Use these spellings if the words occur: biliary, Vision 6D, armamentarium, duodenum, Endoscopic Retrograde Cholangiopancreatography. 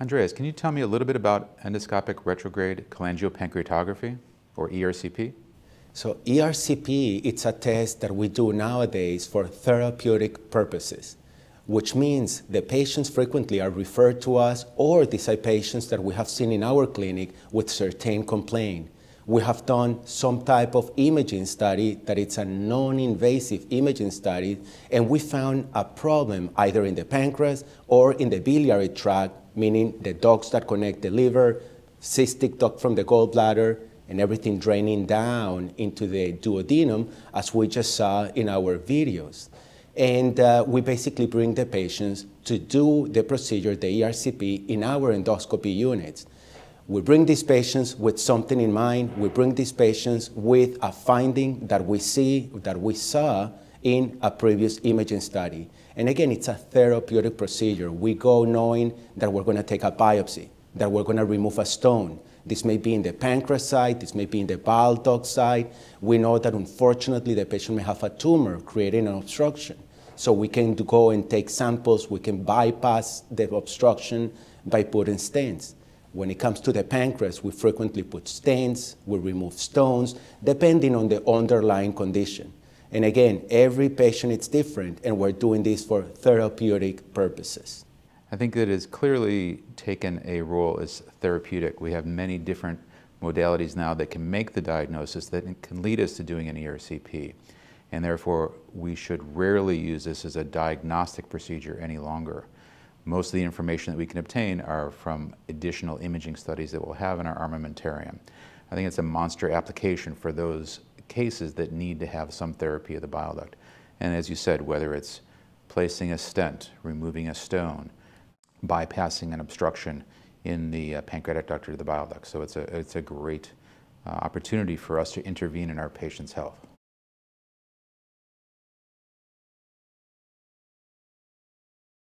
Andreas, can you tell me a little bit about endoscopic retrograde cholangiopancreatography, or ERCP? So ERCP, it's a test that we do nowadays for therapeutic purposes, which means the patients frequently are referred to us, or these are patients that we have seen in our clinic with certain complaint. We have done some type of imaging study that it's a non-invasive imaging study, and we found a problem either in the pancreas or in the biliary tract, meaning the ducts that connect the liver, cystic duct from the gallbladder, and everything draining down into the duodenum, as we just saw in our videos. And we basically bring the patients to do the procedure, the ERCP, in our endoscopy units. We bring these patients with something in mind. We bring these patients with a finding that we saw in a previous imaging study. And again, it's a therapeutic procedure. We go knowing that we're going to take a biopsy, that we're going to remove a stone. This may be in the pancreas side, this may be in the bile duct side. We know that unfortunately the patient may have a tumor creating an obstruction. So we can go and take samples, we can bypass the obstruction by putting stents. When it comes to the pancreas, we frequently put stents, we remove stones, depending on the underlying condition. And again, every patient is different, and we're doing this for therapeutic purposes. I think that it has clearly taken a role as therapeutic. We have many different modalities now that can make the diagnosis that can lead us to doing an ERCP. And therefore, we should rarely use this as a diagnostic procedure any longer. Most of the information that we can obtain are from additional imaging studies that we'll have in our armamentarium. I think it's a monster application for those cases that need to have some therapy of the bile duct. And as you said, whether it's placing a stent, removing a stone, bypassing an obstruction in the pancreatic duct or the bile duct. So it's a great opportunity for us to intervene in our patient's health.